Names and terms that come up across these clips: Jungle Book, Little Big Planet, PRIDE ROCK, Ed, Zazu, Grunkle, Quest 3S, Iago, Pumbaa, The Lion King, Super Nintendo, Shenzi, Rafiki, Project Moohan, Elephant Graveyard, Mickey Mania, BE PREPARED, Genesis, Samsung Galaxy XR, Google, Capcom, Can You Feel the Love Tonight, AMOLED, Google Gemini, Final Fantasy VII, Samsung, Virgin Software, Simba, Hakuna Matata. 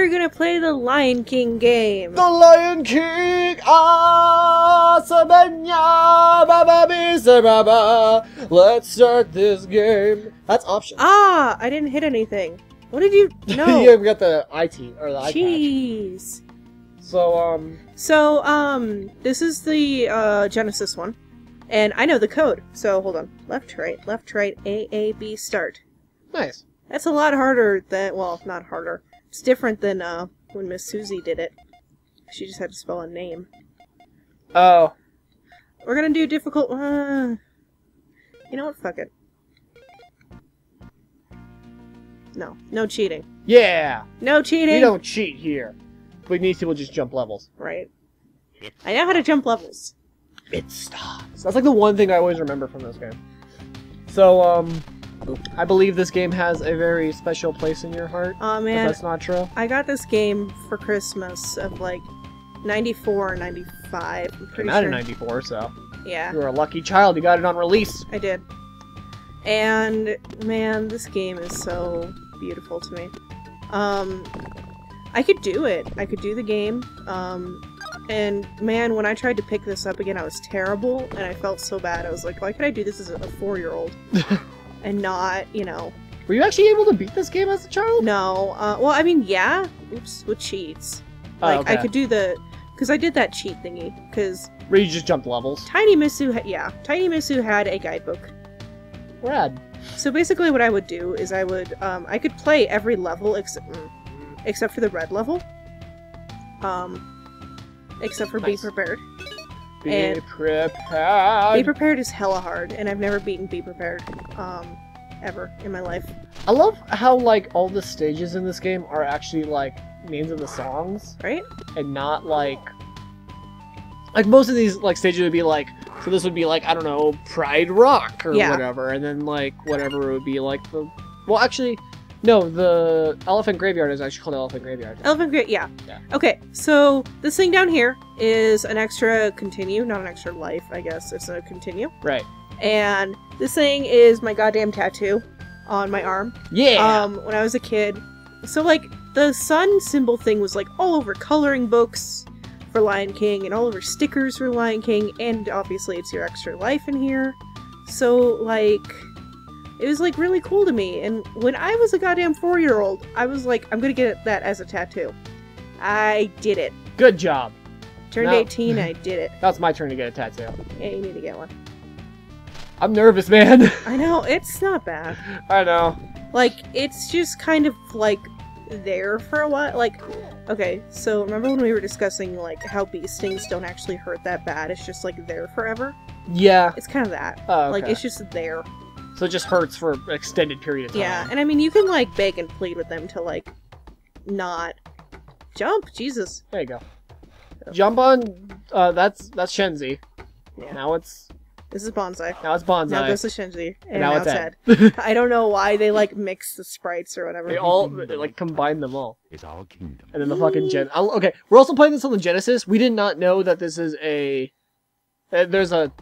we're gonna play the Lion King game. The Lion King! Benya Baba Be Saba. Let's start this game. That's option. Ah, I didn't hit anything. What did you? No. Yeah, we got the IT or the iPad. So this is the Genesis one, and I know the code. So hold on, left, right, A, B, start. Nice. That's a lot harder than, well, not harder. It's different than when Miss Susie did it. She just had to spell a name. Oh. We're gonna do difficult. You know what? Fuck it. No. No cheating. Yeah! No cheating! We don't cheat here. If we need to, we'll just jump levels. Right. I know how to jump levels. It stops. That's like the one thing I always remember from this game. So, I believe this game has a very special place in your heart. Oh, man. If that's not true. I got this game for Christmas of, like, 94 or 95. I'm pretty sure. Out of 94, so. Yeah. You were a lucky child. You got it on release. I did. And, man, this game is so beautiful to me. I could do it. I could do the game. And, man, when I tried to pick this up again, I was terrible, and I felt so bad. I was like, why could I do this as a 4-year-old? And not, you know... Were you actually able to beat this game as a child? No. Well, I mean, yeah. Oops, with cheats. Like, oh, okay. I could do the... Because I did that cheat thingy, because... Where you just jumped levels? Tiny Missu, yeah. Tiny Missu had a guidebook. Rad. So basically what I would do is I would, I could play every level except for the red level. Except for nice. Be Prepared. Be Prepared! Be Prepared is hella hard, and I've never beaten Be Prepared, ever in my life. I love how, like, all the stages in this game are actually, like, names of the songs. Right? And not, like... Like, most of these, like, stages would be, like... So this would be, like, I don't know, PRIDE ROCK or yeah. whatever, and then, like, whatever it would be, like, the... Well, actually, no, the Elephant Graveyard is actually called Elephant Graveyard. Elephant Graveyard, yeah. Okay, so this thing down here is an extra continue, not an extra life, I guess. It's a continue. Right. And this thing is my goddamn tattoo on my arm. Yeah! When I was a kid. So, like, the sun symbol thing was, like, all over coloring books... for Lion King, and all of her stickers for Lion King, and obviously it's your extra life in here. So, like, it was, like, really cool to me, and when I was a goddamn 4-year-old, I was like, I'm gonna get that as a tattoo. I did it. Good job. Turned 18, I did it. Now it's my turn to get a tattoo. Yeah, you need to get one. I'm nervous, man. I know, it's not bad. I know. Like, it's just kind of, like, there for a while. Like, okay, so remember when we were discussing, like, how bee stings don't actually hurt that bad? It's just, like, there forever? Yeah. It's kind of that. Oh, okay. Like, it's just there. So it just hurts for an extended period of time. Yeah, and I mean, you can, like, beg and plead with them to, like, not jump. Jesus. There you go. So. Jump on, that's Shenzi. Yeah. Now it's... This is Bonzai. Now it's Bonzai. Now goes to Shenzi. And now it's Ed. I don't know why they, like, mix the sprites or whatever. They all, they, like, combine them all. It's our kingdom. And then the fucking okay, we're also playing this on the Genesis. We did not know that this is a... There's a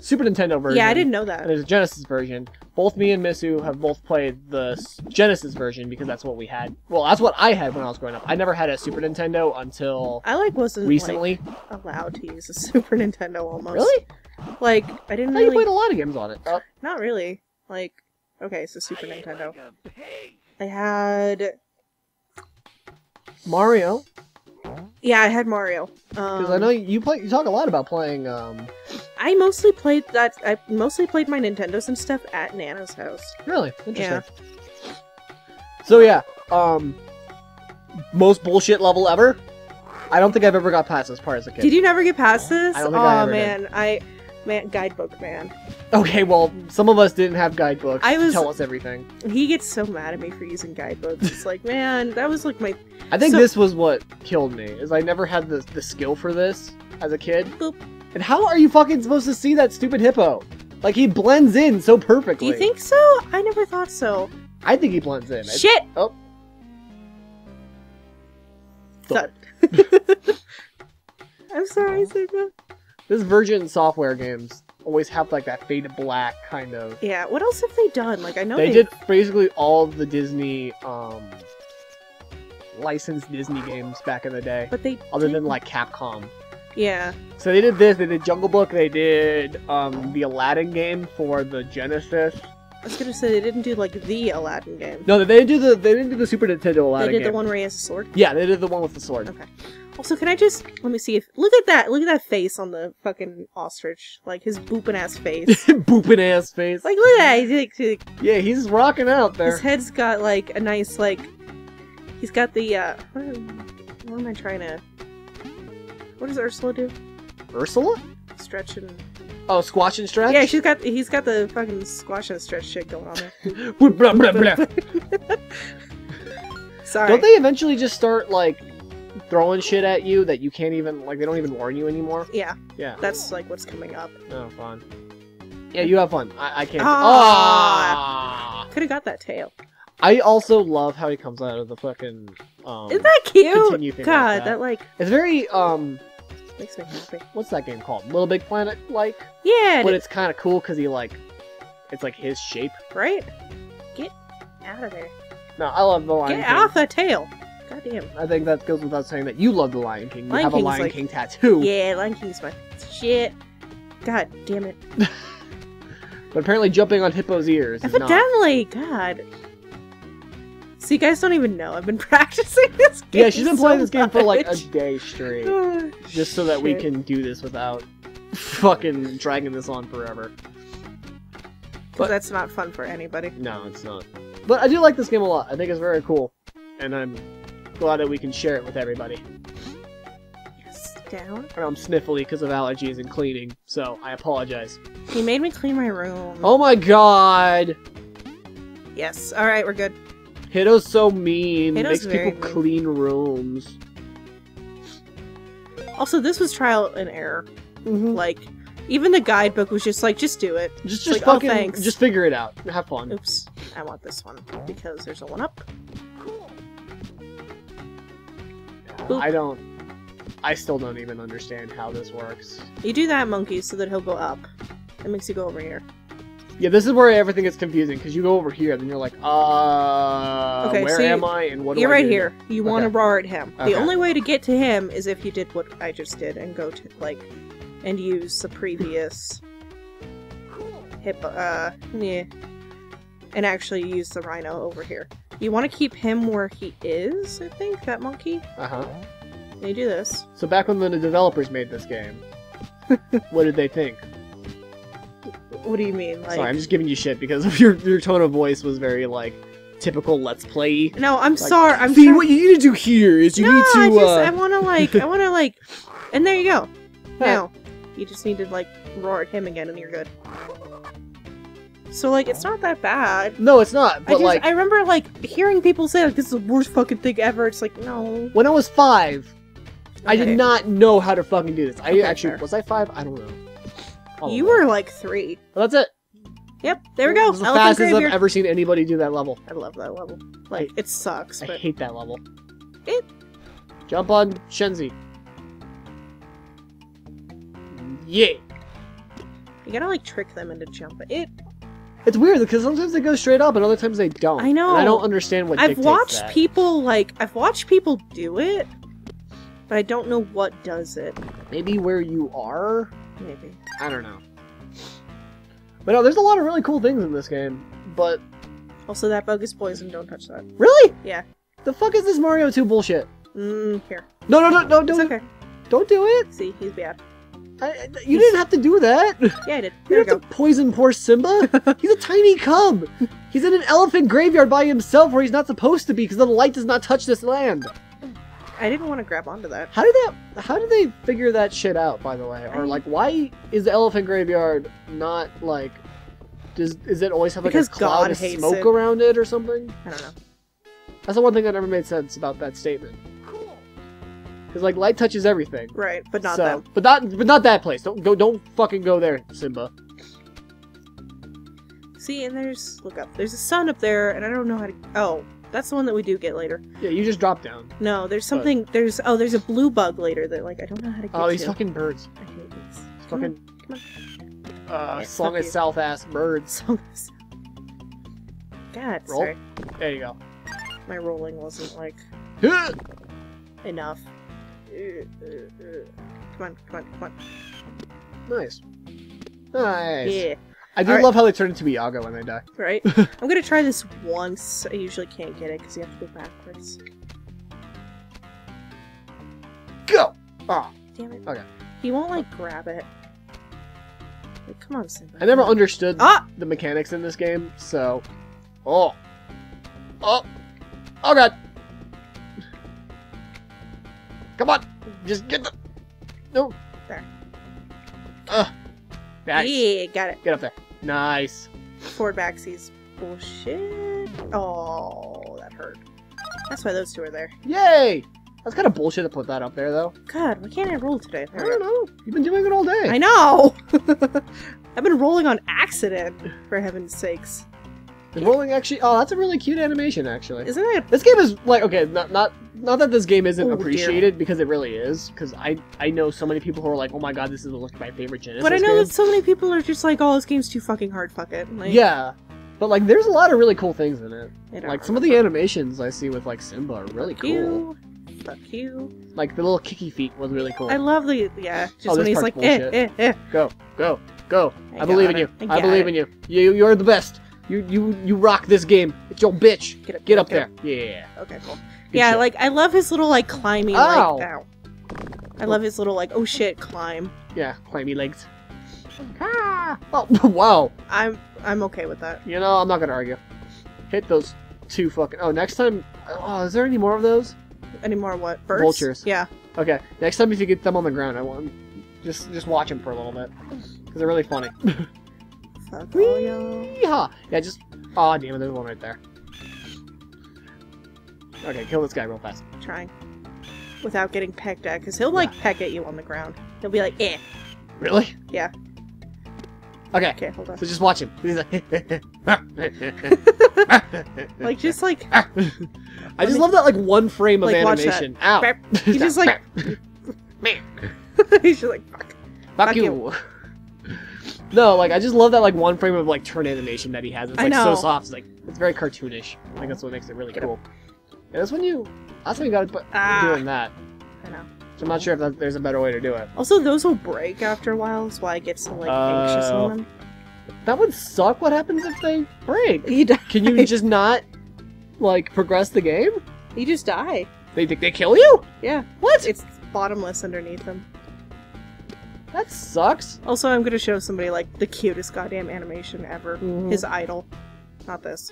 Super Nintendo version. Yeah, I didn't know that. And there's a Genesis version. Both me and Missu have both played the Genesis version because that's what we had. Well, that's what I had when I was growing up. I never had a Super Nintendo until recently. Like, allowed to use a Super Nintendo almost. Really? Like, I didn't. I thought you played a lot of games on it. Not really. Like, okay, so Super Nintendo. I had Mario. Yeah, I had Mario. Because I know you play. You talk a lot about playing. I mostly played that. I mostly played my Nintendos and stuff at Nana's house. Really interesting. Yeah. So yeah, most bullshit level ever. I don't think I've ever got past this part as a kid. Did you never get past this? I don't think I ever did. Man, guidebook man. Okay, well, some of us didn't have guidebooks. Tell us everything. He gets so mad at me for using guidebooks. It's like, man, that was like my... I think this was what killed me, is I never had the skill for this as a kid. Boop. And how are you fucking supposed to see that stupid hippo? Like, he blends in so perfectly. Do you think so? I never thought so. I think he blends in. Shit! Oh. I'm sorry, Simba. This Virgin Software games always have, like, that fade to black kind of... Yeah, what else have they done? Like, I know they did basically all the Disney, licensed Disney games back in the day. But they other than like Capcom. Yeah. So they did this. They did Jungle Book. They did the Aladdin game for the Genesis. I was gonna say they didn't do like the Aladdin game. No, they didn't do the Super Nintendo Aladdin game. They did the one where he has a sword. Yeah, they did the one with the sword. Okay. Also, can I just let me see if look at that face on the fucking ostrich, like his boopin' ass face. Boopin' ass face. Like look at that. Yeah, he's rocking out there. His head's got like a nice like. He's got the what am I trying to? What does Ursula do? Ursula? Stretch and. Oh, squash and stretch? Yeah, he's got the fucking squash and stretch shit going on there. Blah, blah, blah. Sorry. Don't they eventually just start, like, throwing shit at you that you can't even, like, they don't even warn you anymore? Yeah. Yeah. That's, like, what's coming up. Oh, fun. Yeah, you have fun. I can't. Ah! Could have got that tail. I also love how he comes out of the fucking, Isn't that cute? God, that, like... It's very, Makes me happy. What's that game called? Little Big Planet, like? Yeah. But it's kind of cool because he like, it's like his shape. Right? Get out of there. No, I love the Lion King. Get off the tail. Goddamn. I think that goes without saying that you love the Lion King. You have a Lion King tattoo. Yeah, Lion King's my shit. God damn it. But apparently, jumping on hippo's ears. Evidently, God. So you guys don't even know. I've been practicing this game. Yeah, she's been playing this game for like a day straight. Just so that we can do this without fucking dragging this on forever. But that's not fun for anybody. No, it's not. But I do like this game a lot. I think it's very cool. And I'm glad that we can share it with everybody. Yes, down. And I'm sniffly because of allergies and cleaning, so I apologize. He made me clean my room. Oh my god! Yes, alright, we're good. Kiddo's so mean. It makes people clean rooms. Also, this was trial and error. Mm-hmm. Like, even the guidebook was just like, just do it. Just like, fucking, oh, thanks. Just figure it out. Have fun. Oops, I want this one because there's a 1-up. Cool. Boop. I still don't even understand how this works. You do that, monkey, so that he'll go up. That makes you go over here. Yeah, this is where everything gets confusing, because you go over here, then you're like, okay, where so am I, and what do I do? You're right here. You want to roar at him. Okay. The only way to get to him is if you did what I just did, and go to, like, and use the previous hippo, yeah, and actually use the rhino over here. You want to keep him where he is, I think, that monkey? Uh-huh. You do this. So back when the developers made this game, what did they think? What do you mean? Like... Sorry, I'm just giving you shit because of your tone of voice was very, like, typical Let's Play-y. No, I'm like, sorry. I'm see, what you need to do here is you need to, I want to, like, and there you go. Now, you just need to, like, roar at him again and you're good. So, like, it's not that bad. No, it's not, but, like... I remember, like, hearing people say, like, this is the worst fucking thing ever. It's like, no. When I was 5, I did not know how to fucking do this. I actually... Fair. Was I 5? I don't know. You were like 3. Well, that's it. Yep, there we go. That's the fastest I've ever seen anybody do that level. I love that level. Like, it sucks. I hate that level. Jump on Shenzi. Yeah. You gotta like trick them into jumping. It's weird because sometimes they go straight up and other times they don't. I know. And I don't understand what dictates that. I've watched people do it, but I don't know what does it. Maybe where you are. Maybe. I don't know. But no, there's a lot of really cool things in this game, but... Also, that bug is poison, don't touch that. Really? Yeah. The fuck is this Mario 2 bullshit? Here. No, don't do it. It's okay. Don't do it! See, he's bad. You didn't have to do that! Yeah, I did. There you didn't have to poison poor Simba! He's a tiny cub! He's in an elephant graveyard by himself where he's not supposed to be because the light does not touch this land! I didn't want to grab onto that. How did they figure that shit out, by the way? Or, like, why is the elephant graveyard not, like... Does it always have, like, a cloud of smoke around it or something? I don't know. That's the one thing that never made sense about that statement. Cool. Because, like, light touches everything. Right, but not them. But not that place. Don't fucking go there, Simba. See, and there's... Look up. There's a sun up there, and I don't know how to... Oh. That's the one that we do get later. Yeah, you just drop down. No, there's something... there's a blue bug later that, like, I don't know how to get to. Oh, these fucking birds. I hate these. Fucking... Come on. Slung as south-ass birds. Slung as... God, roll. Sorry. There you go. My rolling wasn't, like... Enough. Come on. Nice. Yeah. I do love how they turn into Iago when they die. Right? I'm gonna try this once. I usually can't get it because you have to go backwards. Go! Oh. Damn it. Okay. He won't, like, grab it. Like, come on, Simba. I never understood the mechanics in this game, so... Oh. Oh. Oh, God. Come on. Just get the... No. There. Ugh. Nice. Yeah, got it. Get up there. Nice. Forward backsies. Bullshit. Oh, that hurt. That's why those two are there. Yay! That's kind of bullshit to put that up there, though. God, why can't I roll today? I don't know. You've been doing it all day. I know! I've been rolling on accident, for heaven's sakes. The rolling actually... Oh, that's a really cute animation, actually. Isn't it? This game is, like, okay, not that this game isn't appreciated, dear. Because it really is. Because I know so many people who are like, oh my god, this is like my favorite Genesis game. But I know that so many people are just like, oh, this game's too fucking hard, fuck it. Like, yeah. But, like, there's a lot of really cool things in it. Like, some of the animations I see with, like, Simba are really cool. Fuck you. Like, the little kicky feet was really cool. I love the, yeah. Just when he's like, eh. Go. I believe in you. I believe in you. You're the best. You rock this game. It's your bitch. Get up there. Yeah. Okay, cool. Good shit. Like, I love his little, like, climbing. Ow. Like, ow. I love his little, like, oh shit, climb. Yeah, climby legs. Ah. Oh, wow. I'm okay with that. You know, I'm not gonna argue. Hit those two fucking... Oh, next time... Oh, is there any more of those? Any more what? Birds? Vultures. Yeah. Okay, next time if you get them on the ground, I want them. Just watch them for a little bit. Because they're really funny. Fuck all y'all. Yeah, just... Aw, damn it, there's one right there. Okay, kill this guy real fast. Trying. Without getting pecked at, because he'll, like, peck at you on the ground. He'll be like, eh. Really? Yeah. Okay. Okay, hold on. So just watch him. He's like... Like, just, like... I just love that, like, one frame of animation. Ow. He's just like... Man. He's just like, fuck. Fuck you. No, like, I just love that, like, one frame of, like, turn animation that he has. It's, like, so soft. It's, like, it's very cartoonish. I think that's what makes it really cool. And that's when you... That's when you gotta put doing that. I know. So I'm not sure if there's a better way to do it. Also, those will break after a while. That's why I get so, like, anxious on them. That would suck. What happens if they break? You die. Can you just not, like, progress the game? You just die. They think they kill you? Yeah. What? It's bottomless underneath them. That sucks. Also, I'm gonna show somebody, like, the cutest goddamn animation ever. Mm-hmm. His idol. Not this.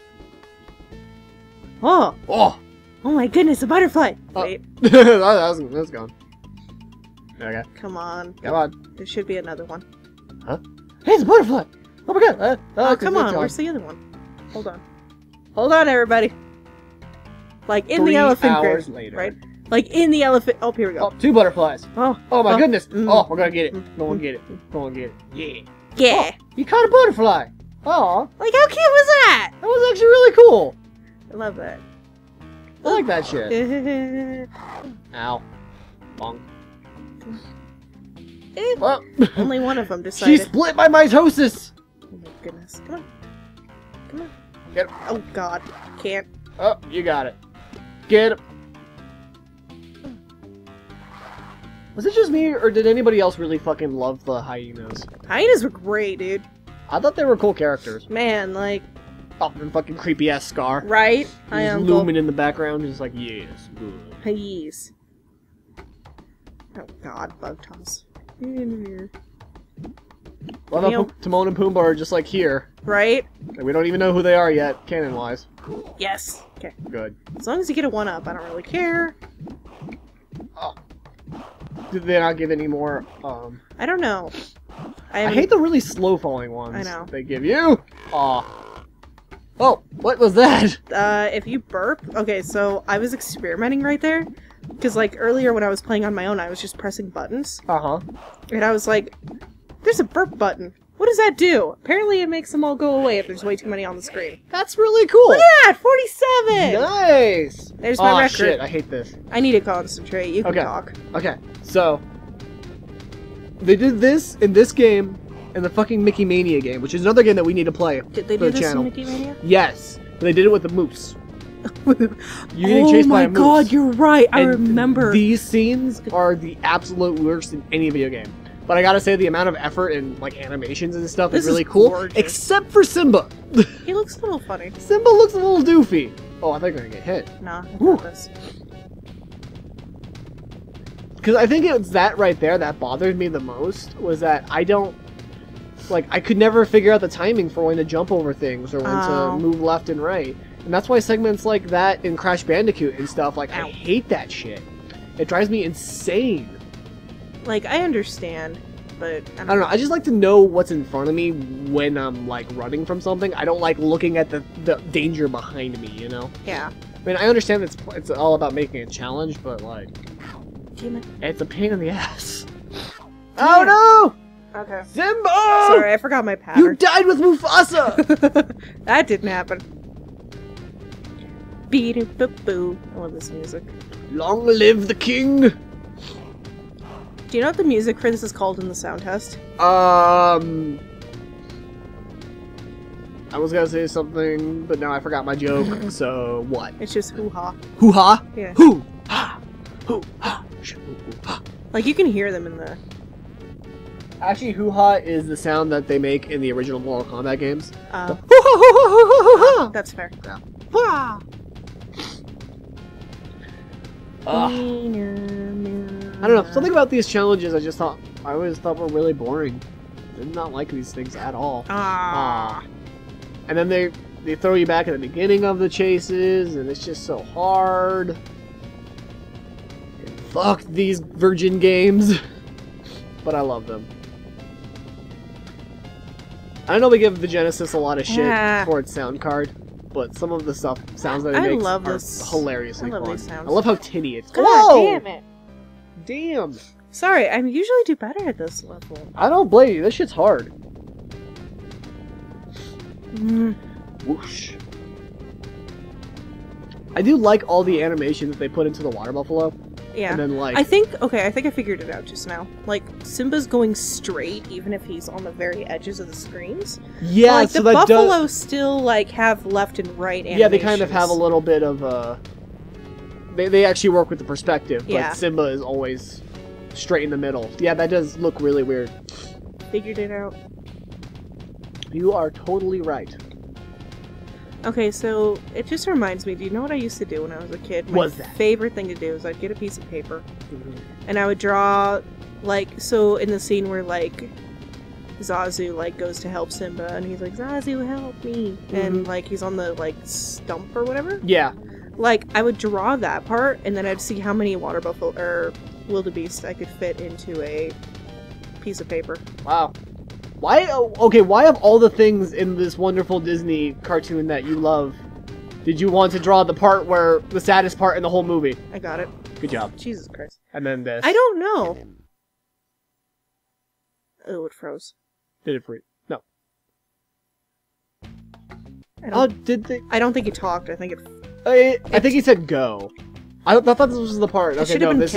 Oh! Oh! Oh my goodness, a butterfly! Wait. That's gone. Okay. Come on. There should be another one. Huh? Hey, it's a butterfly! Oh my god! Oh, come on, where's the other one? Hold on. Hold on, everybody! Like, in the elephant graveyard, right? Like, in the elephant... Oh, here we go. Oh, two butterflies! Oh, oh my goodness! Oh, we're gonna get it. Go and get it. Yeah! Yeah! Oh, you caught a butterfly! Aw! Like, how cute was that? That was actually really cool! I love that. I like that shit. Ow. Bonk. Well, only one of them decided. She split my mitosis! Oh my goodness. Come on. Get him. Oh god. Can't. Oh, you got it. Get him. Was it just me, or did anybody else really fucking love the hyenas? Hyenas were great, dude. I thought they were cool characters. Man, like... Oh, and fucking creepy-ass Scar. Right? He's looming in the background, just like, yes, good. Please. Oh god, bug toss. Well, no, Timon and Pumbaa are just like here. Right? And we don't even know who they are yet, canon-wise. Yes. Okay. Good. As long as you get a 1-up, I don't really care. Oh. Did they not give any more, I don't know. I hate the really slow-falling ones. I know. They give you. Aw. Oh, what was that? If you burp... Okay, so I was experimenting right there. Because, like, earlier when I was playing on my own, I was just pressing buttons. Uh-huh. And I was like, there's a burp button. What does that do? Apparently it makes them all go away if there's way too many on the screen. That's really cool! Look at that! 47! Nice! There's my record. Shit, I hate this. I need to concentrate. You can talk. Okay, so... They did this in this game... And the fucking Mickey Mania game, which is another game that we need to play. Did they do this in Mickey Mania? Yes. They did it with the moose. You're getting chased by a moose. Oh my god, you're right. I remember. These scenes are the absolute worst in any video game. But I gotta say, the amount of effort and like animations and stuff is really cool. Gorgeous. Except for Simba. He looks a little funny. Simba looks a little doofy. Oh, I thought you were gonna get hit. Nah, this. Because I think it's that right there that bothered me the most was that I don't. Like, I could never figure out the timing for when to jump over things or when to move left and right. And that's why segments like that in Crash Bandicoot and stuff, like, I hate that shit. It drives me insane. Like, I understand, but... I don't know. I just like to know what's in front of me when I'm, like, running from something. I don't like looking at the danger behind me, you know? Yeah. I mean, I understand it's all about making a challenge, but, like... Damn it. It's a pain in the ass. Damn. Oh, no! Okay. Simba! Sorry, I forgot my pattern. You died with Mufasa! That didn't happen. Boo. I love this music. Long live the king! Do you know what the music for this is called in the sound test? I was gonna say something, but now I forgot my joke, so what? It's just hoo-ha. Hoo-ha? Yeah. Hoo-ha! Hoo-ha! Hoo-ha! Like, you can hear them in the... Actually, hoo-ha is the sound that they make in the original Mortal Kombat games. Oh. That's fair. Yeah. I don't know. Something about these challenges, I always thought were really boring. I did not like these things at all. And then they throw you back at the beginning of the chases, and it's just so hard. And fuck these Virgin games. But I love them. I know we give the Genesis a lot of shit for its sound card, but some of the stuff sounds that it makes love are hilariously fun. I love how tinny it's. God damn it! Damn. Sorry, I usually do better at this level. I don't blame you. This shit's hard. Whoosh. I do like all the animation that they put into the water buffalo. Yeah. And then, like, I think I figured it out just now. Like, Simba's going straight, even if he's on the very edges of the screens. Yeah, but, like, so the buffalo still, like, have left and right animations. Yeah, they kind of have a little bit of they actually work with the perspective, but Simba is always straight in the middle. Yeah, that does look really weird. Figured it out. You are totally right. Okay, so it just reminds me, do you know what I used to do when I was a kid? What's that? My favorite thing to do is I'd get a piece of paper, and I would draw, like, so in the scene where, like, Zazu, like, goes to help Simba, and he's like, Zazu, help me, and, like, he's on the, like, stump or whatever. Yeah. Like, I would draw that part, and then I'd see how many water buffalo, or wildebeest I could fit into a piece of paper. Wow. Why, okay, why of all the things in this wonderful Disney cartoon that you love, did you want to draw the part where, the saddest part in the whole movie? I got it. Good job. Jesus Christ. And then this. I don't know. Then... Oh, it froze. Did it freeze? No. Oh, did they? I don't think it talked. I think it... I think he said go. I thought this was the part. Okay, no, this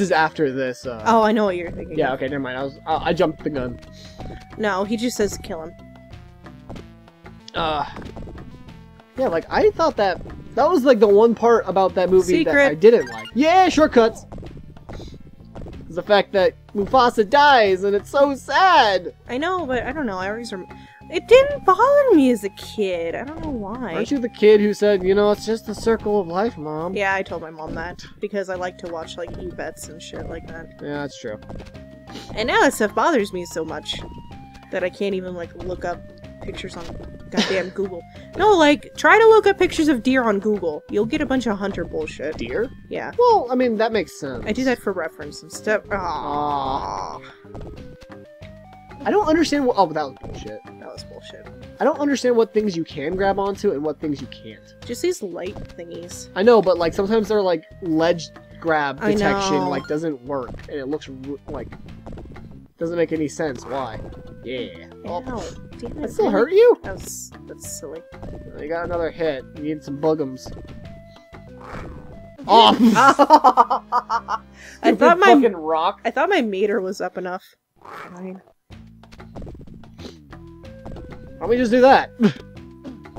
is after this. Oh, I know what you're thinking. Yeah, okay, never mind. I jumped the gun. No, he just says kill him. Yeah, like I thought that was like the one part about that movie that I didn't like. Yeah, shortcuts. The fact that Mufasa dies and it's so sad. I know, but I don't know. I always remember. It didn't bother me as a kid. I don't know why. Aren't you the kid who said, you know, it's just the circle of life, Mom? Yeah, I told my mom that. Because I like to watch, like, e-bets and shit like that. Yeah, that's true. And now that stuff bothers me so much that I can't even, like, look up pictures on goddamn Google. No, like, try to look up pictures of deer on Google. You'll get a bunch of hunter bullshit. Deer? Yeah. Well, I mean, that makes sense. I do that for reference and stuff. Aww. I don't understand what- oh, that was bullshit. That was bullshit. I don't understand what things you can grab onto and what things you can't. Just these light thingies. I know, but, like, sometimes they're, like, ledge grab detection, like, doesn't work. And it looks, like, doesn't make any sense. Why? Yeah. Ow, damn, that still hurt you? That's silly. You got another hit. You need some bugums. Oh! I thought my- fucking rock. I thought my meter was up enough. Fine. Why don't we just do that?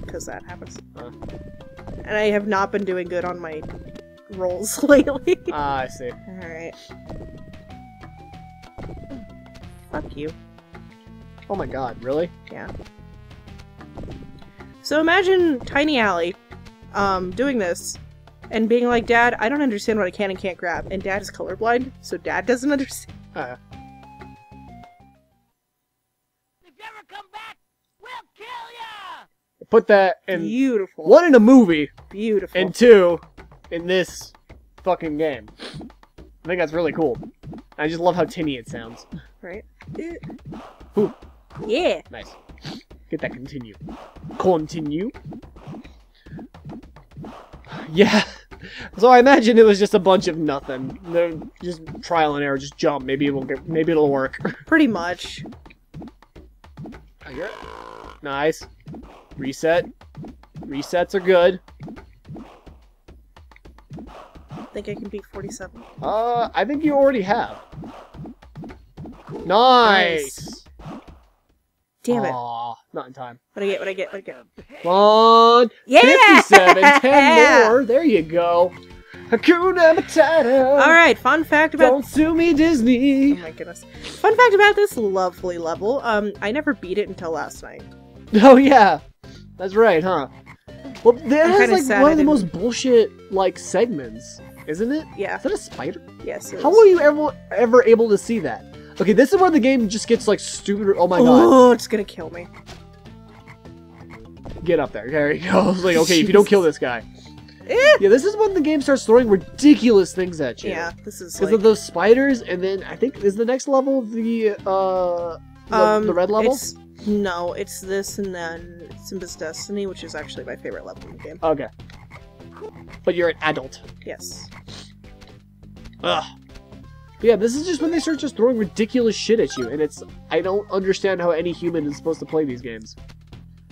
Because that happens. and I have not been doing good on my rolls lately. Ah, I see. Alright. Fuck you. Oh my god, really? Yeah. So imagine Tiny Allie doing this and being like, Dad, I don't understand what I can and can't grab. And Dad is colorblind, so Dad doesn't understand. Huh. If you ever come back, we'll kill ya! Put that in... Beautiful. One, in a movie. Beautiful. And two, in this fucking game. I think that's really cool. I just love how tinny it sounds. Right? Ooh. Yeah. Nice. Get that continue. Continue. Yeah. So I imagine it was just a bunch of nothing. They're just trial and error. Just jump. Maybe it will get. Maybe it'll work. Pretty much. I hear it. Nice. Reset. Resets are good. I think I can beat 47. I think you already have. Nice. Damn it. Aww, not in time. What I get. Come on! Yeah! 57, 10 more, there you go. Hakuna Matata! Alright, fun fact about- Don't sue me, Disney! Oh my goodness. Fun fact about this lovely level, I never beat it until last night. Oh yeah! That's right, huh? Well, that is like one of the most bullshit, like, segments, isn't it? Yeah. Is that a spider? Yes, it is. How were you ever able to see that? Okay, this is where the game just gets, like, stupider. Oh my god. Oh, it's gonna kill me. Get up there. There you go. I was like, okay, if you don't kill this guy. Yeah, this is when the game starts throwing ridiculous things at you. Yeah, this is because like... of those spiders, and then I think, is the next level the red level? No, it's this, and then Simba's Destiny, which is actually my favorite level in the game. Okay. But you're an adult. Yes. Ugh. Yeah, this is just when they start just throwing ridiculous shit at you, and it's... I don't understand how any human is supposed to play these games.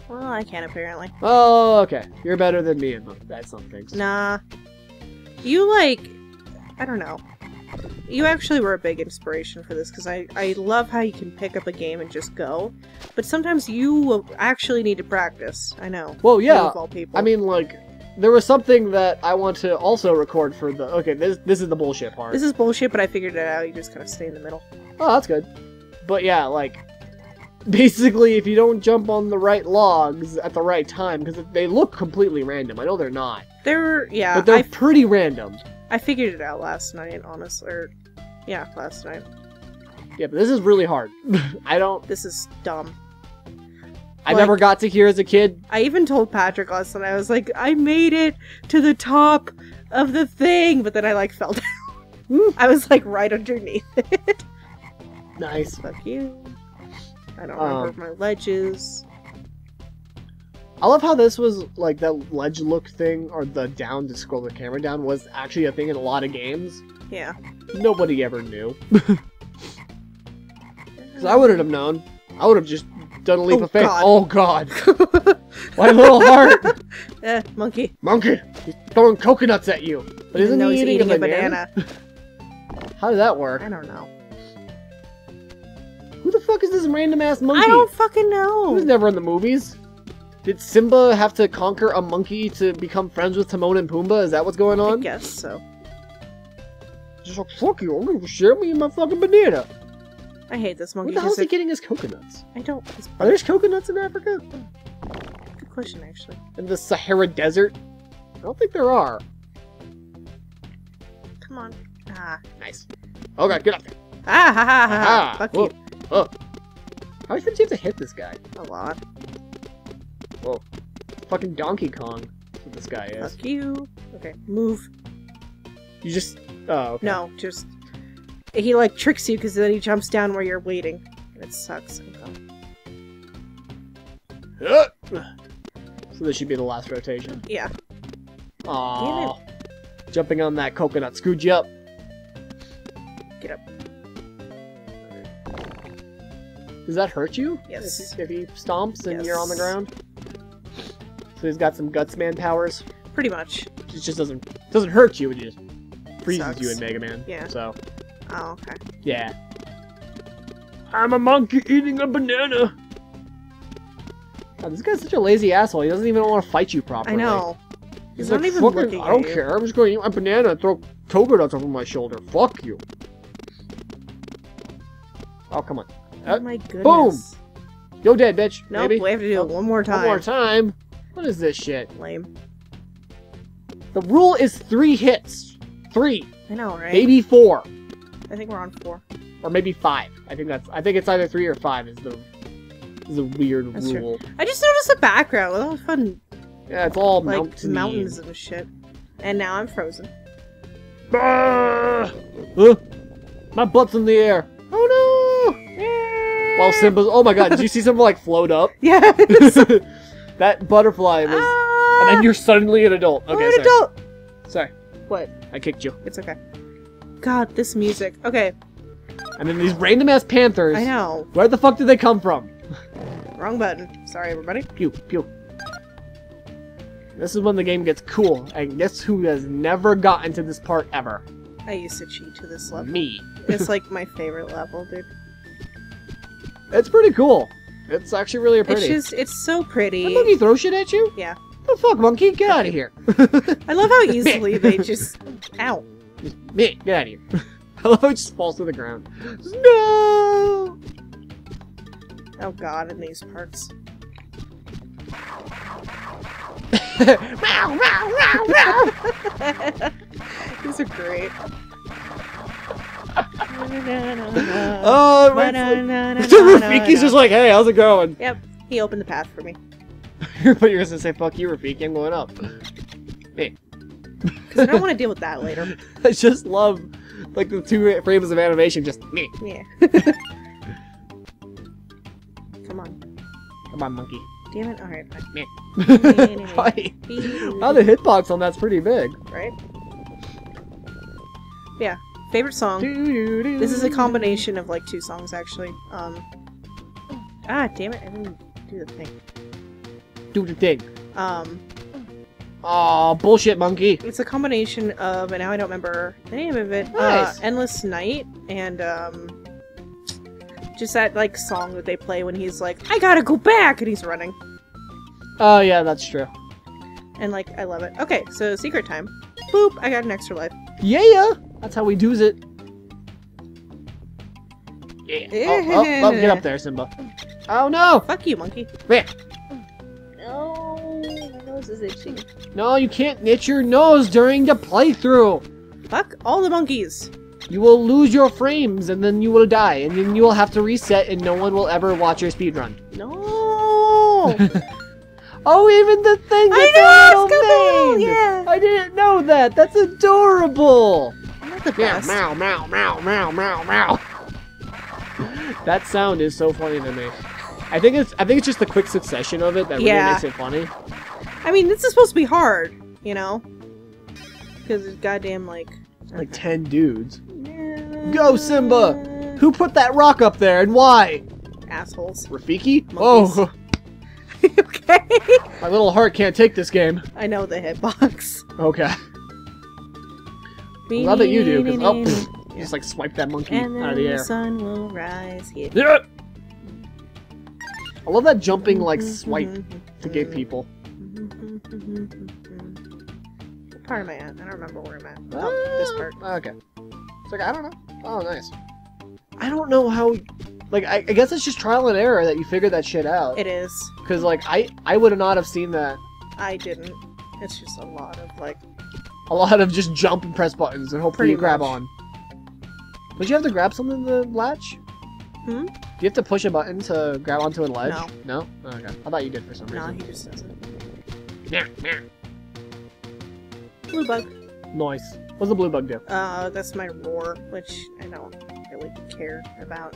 Well, I can, apparently. Oh, okay. You're better than me in that something. Nah. You, like... I don't know. You actually were a big inspiration for this, because I love how you can pick up a game and just go. But sometimes you actually need to practice. I know. Well, yeah. Of all people. I mean, like... There was something that I want to also record for the... Okay, this is the bullshit part. This is bullshit, but I figured it out. You just kind of stay in the middle. Oh, that's good. But yeah, like... Basically, if you don't jump on the right logs at the right time, because they look completely random. I know they're not. They're... Yeah. But they're pretty random. I figured it out last night, honestly. Or, yeah, last night. Yeah, but this is really hard. I don't... This is dumb. I never got to here as a kid. I even told Patrick last night, I was like, I made it to the top of the thing, but then I, like, fell down. I was, like, right underneath it. Nice. Fuck you. I don't remember my ledges. I love how this was, like, that ledge look thing, or the down to scroll the camera down, was actually a thing in a lot of games. Yeah. Nobody ever knew. Because I wouldn't have known. I would have just... done a leap of faith. Oh god. My little heart. Monkey. Monkey. He's throwing coconuts at you. But isn't he eating a banana? How did that work? I don't know. Who the fuck is this random ass monkey? I don't fucking know. He was never in the movies. Did Simba have to conquer a monkey to become friends with Timon and Pumbaa? Is that what's going on? I guess so. Just like, fuck you. I'm gonna share me and my fucking banana. I hate this monkey. Where the hell is he getting his coconuts? I don't... Are there coconuts in Africa? Good question, actually. In the Sahara Desert? I don't think there are. Come on. Ah. Nice. Oh god, get up there. Ah, ha, ha, ha. Fuck you. Oh. How often do you have to hit this guy? A lot. Whoa. Fucking Donkey Kong. That's what this guy is. Fuck you. Okay, move. You just... Oh, okay. No, just... He, like, tricks you because then he jumps down where you're waiting. It sucks. So this should be the last rotation. Yeah. Aww. Damn it. Jumping on that coconut screwed you up. Get up. Does that hurt you? Yes. If he stomps and you're on the ground? So he's got some Guts Man powers? Pretty much. It just doesn't hurt you, it just freezes you in Mega Man. Yeah. So... Oh, okay. Yeah. I'm a monkey eating a banana! God, this guy's such a lazy asshole. He doesn't even want to fight you properly. I know. He's not even looking at you. I don't care. I'm just going to eat my banana and throw toga nuts over my shoulder. Fuck you. Oh, come on. Oh my goodness. Boom! You're dead, bitch. Nope, maybe. We have to do it one more time. One more time? What is this shit? Lame. The rule is 3 hits. 3. I know, right? Maybe 4. I think we're on 4. Or maybe 5. I think it's either 3 or 5 is the weird rule. True. I just noticed the background. That was fun. Yeah, it's all like mountains and shit. And now I'm frozen. My butt's in the air. Oh no! Yeah. While Simba's, oh my god, did you see Simba like float up? Yeah. That butterfly was, and then you're suddenly an adult. Okay, sorry. Adult. Sorry. What? I kicked you. It's okay. God, this music. Okay. I mean, these random ass panthers. I know. Where the fuck did they come from? Wrong button. Sorry, everybody. Pew pew. This is when the game gets cool, and guess who has never gotten to this part ever? I used to cheat to this level. Me. It's like my favorite level, dude. It's pretty cool. It's actually really pretty. It's just, it's so pretty. That monkey throw shit at you? Yeah. What the fuck, monkey? Get out of here. I love how easily they just... Ow. Just, get out of here. I love how it just falls to the ground. No! Oh god, in these parts. Wow, wow, wow, wow. These are great. Oh, Rafiki's just like, hey, how's it going? Yep, he opened the path for me. But you're gonna say, fuck you, Rafiki, I'm going up. Hey. Because I don't want to deal with that later. I just love, like, the 2 frames of animation, just me. Yeah. Come on. Come on, monkey. Damn it! All right, man. Wow, the hitbox on that's pretty big, right? Yeah, favorite song. This is a combination of like 2 songs actually. Damn it! I didn't do the thing. Do the thing. Oh, bullshit, monkey. It's a combination of, and now I don't remember the name of it. Nice. Endless Night and just that, like, song that they play when he's like, I gotta go back! And he's running. Oh, yeah, that's true. And, like, I love it. Okay, so secret time. Boop! I got an extra life. Yeah! That's how we do's it. Yeah. Oh, get up there, Simba. Oh, no! Fuck you, monkey. Man. No, my nose is itchy. No, you can't itch your nose during the playthrough! Fuck all the monkeys! You will lose your frames, and then you will die, and then you will have to reset, and no one will ever watch your speedrun. No! Oh, even the thing that they made! Yeah. I didn't know that! That's adorable! I'm not the best. Yeah, meow, meow, meow, meow, meow, meow. That sound is so funny to me. I think it's just the quick succession of it that really makes it funny. I mean, this is supposed to be hard, you know? Because it's goddamn, like 10 dudes. Go, Simba! Who put that rock up there and why? Assholes. Rafiki? Monkeys. Oh. Okay. My little heart can't take this game. I know the hitbox. Okay. Not that you do, because you just like swipe that monkey out of the air. And the sun will rise here. Yeah. I love that jumping like swipe to get people. Part am I at? I don't remember where I'm at. Oh, this part. Okay. It's like, I don't know. Oh, nice. I don't know how... Like, I guess it's just trial and error that you figure that shit out. It is. Because, like, I would not have seen that. I didn't. It's just a lot of, like... A lot of just jump and press buttons and hopefully you grab on. Would you have to grab something to latch? Hmm? Do you have to push a button to grab onto a ledge? No. No? Oh, okay. I thought you did for some reason. No, he just doesn't. Nah. Blue bug. Nice. What's the blue bug do? That's my roar, which I don't really care about.